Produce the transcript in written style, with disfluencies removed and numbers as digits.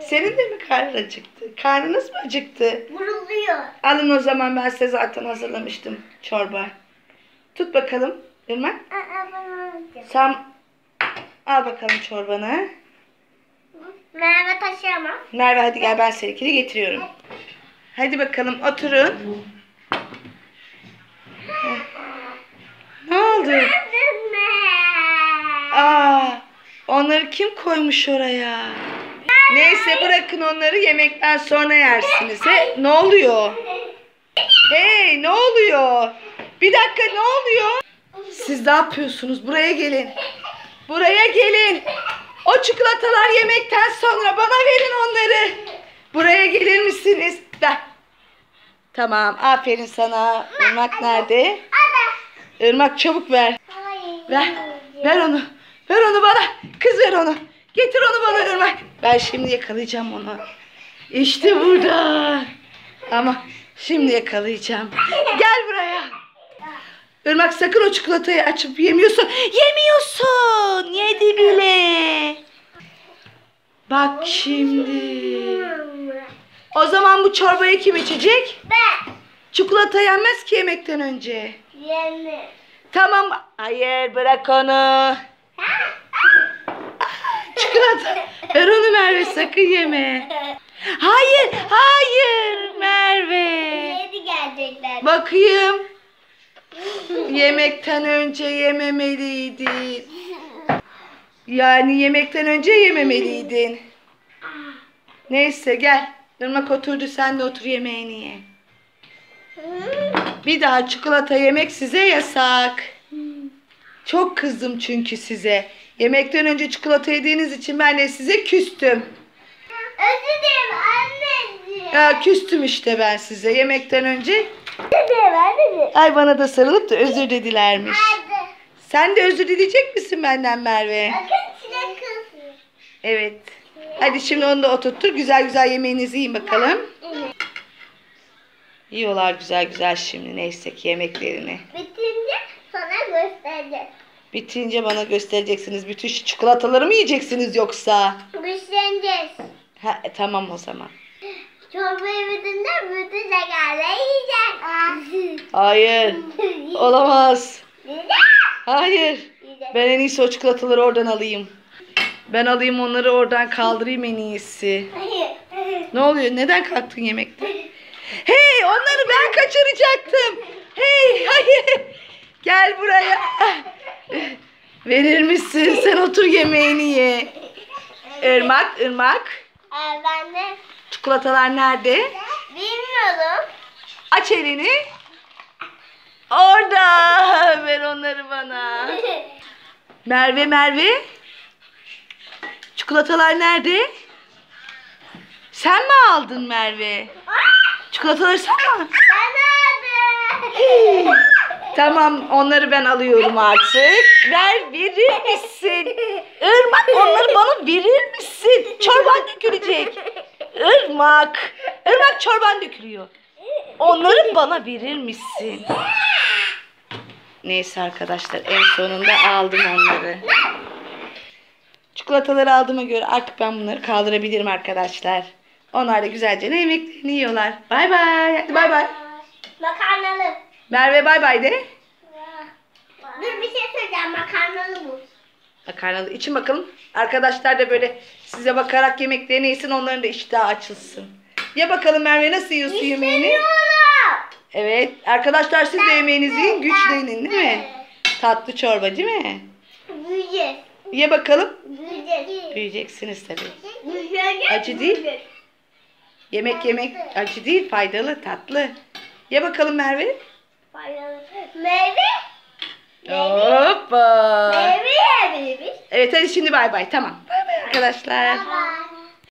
Senin de mi karnın acıktı? Karnınız mı acıktı? Vuruluyor. Alın o zaman, ben size zaten hazırlamıştım çorba. Tut bakalım Irmak. Sen al bakalım çorbanı. Merve taşıyamam. Merve hadi gel, ben seninkini getiriyorum. Hadi bakalım oturun. Ne oldu? Aa, onları kim koymuş oraya? Neyse bırakın onları, yemekten sonra yersiniz. He? Ne oluyor? Hey, ne oluyor? Bir dakika, ne oluyor? Siz ne yapıyorsunuz? Buraya gelin. Buraya gelin. O çikolatalar yemekten sonra bana verin onları. Buraya gelir misiniz? Ver. Tamam, aferin sana. Irmak nerede? Irmak çabuk ver. Ver. Ver onu. Ver onu bana. Kız ver onu. Getir onu bana Irmak. Ben şimdi yakalayacağım onu. İşte burada. Ama şimdi yakalayacağım. Gel buraya. Irmak sakın o çikolatayı açıp yemiyorsun. Yemiyorsun. Yedi bile. Bak şimdi. O zaman bu çorbayı kim içecek? Ben. Çikolata yenmez ki yemekten önce. Yenmez. Tamam. Hayır, bırak onu. Çikolata. Ver onu Merve, sakın yeme. Hayır, hayır Merve. Yedi gelecekler. Bakayım. Yemekten önce yememeliydin. Yani yemekten önce yememeliydin. Neyse gel. Irmak oturdu, sen de otur yemeğini ye. Bir daha çikolata yemek size yasak. Çok kızdım çünkü size. Yemekten önce çikolata yediğiniz için ben de size küstüm. Özür dilerim anneciğim. Ya küstüm işte ben size yemekten önce. Özür dilerim anneciğim. Ay, bana da sarılıp da özür dedilermiş. Hadi. Sen de özür dileyecek misin benden Merve? Bakın çilek kızı. Evet. Hadi şimdi onu da oturttur. Güzel güzel yemeğinizi yiyin bakalım. Evet. Yiyorlar güzel güzel şimdi neyse ki yemeklerini. Bitince sana göstereceğim. Bitince bana göstereceksiniz. Bütün şu çikolataları mı yiyeceksiniz yoksa? Güçleneceğiz. Ha, tamam o zaman. Çorbayı bitince bütün şekerleri yiyeceğiz. Hayır. Olamaz. Hayır. Ben en iyisi o çikolataları oradan alayım. Ben alayım onları oradan, kaldırayım en iyisi. Ne oluyor? Neden kalktın yemekten? Hey, onları ben kaçıracaktım. Hey, hayır. Gel buraya. Verir misin? Sen otur yemeğini ye. Irmak, Irmak. Ben de. Çikolatalar nerede? Bilmiyorum. Aç elini. Orada. Ver onları bana. Merve, Merve. Çikolatalar nerede? Sen mi aldın Merve? Çikolataları sen mi aldın? Ben aldım. Tamam, onları ben alıyorum artık. Ver, verir misin? Irmak, onları bana verir misin? Çorban dökülecek. Irmak. Irmak, çorban dökülüyor. Onları bana verir misin? Neyse arkadaşlar, en sonunda aldım onları. Çikolataları aldığıma göre artık ben bunları kaldırabilirim arkadaşlar. Onlar da güzelce ne yemeklerini yiyorlar. Bay bay. Hadi bay bay. Makarnalı. Merve bay bay de. Dur, bir şey söyleyeceğim. Makarnalı bu. Makarnalı. İçin bakalım. Arkadaşlar da böyle size bakarak yemeklerini yesin. Onların da iştahı açılsın. Ya bakalım Merve, nasıl yiyorsun yemeğini? Evet. Arkadaşlar siz de yemeğinizi yiyin. Güçlenin değil mi? Tatlı çorba değil mi? Güzel. Ye bakalım. Büyüyecek. Büyüyeceksiniz tabii. Büyüyecek. Acı değil. Yemek yemek acı değil. Faydalı, tatlı. Ye bakalım Merve. Faydalı. Merve. Hoppa. Merve yemiş. Evet hadi şimdi bay bay. Tamam. Bay bay arkadaşlar. Bye bye.